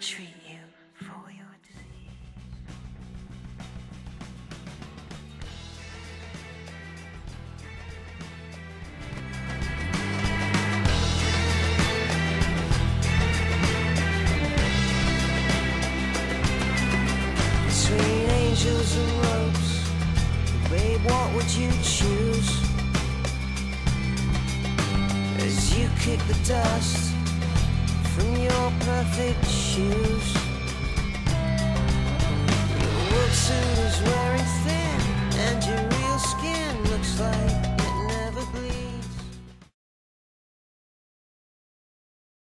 treat you for your disease. Between angels and ropes, babe, what would you choose? As you kick the dust from your perfect shoes.